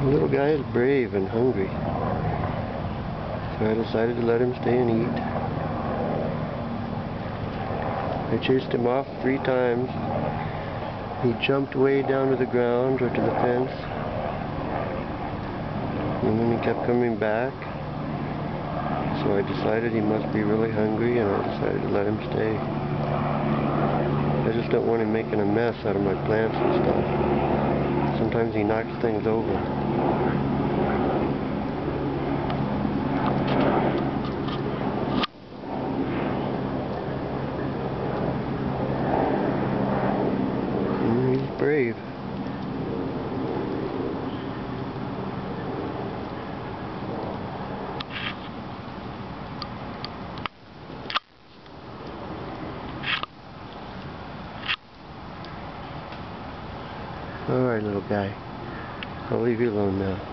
The little guy is brave and hungry, so I decided to let him stay and eat. I chased him off 3 times. He jumped way down to the ground or to the fence, and then he kept coming back, so I decided he must be really hungry, and I decided to let him stay. I just don't want him making a mess out of my plants and stuff. Sometimes he knocks things over. And he's brave. Alright, little guy. I'll leave you alone now.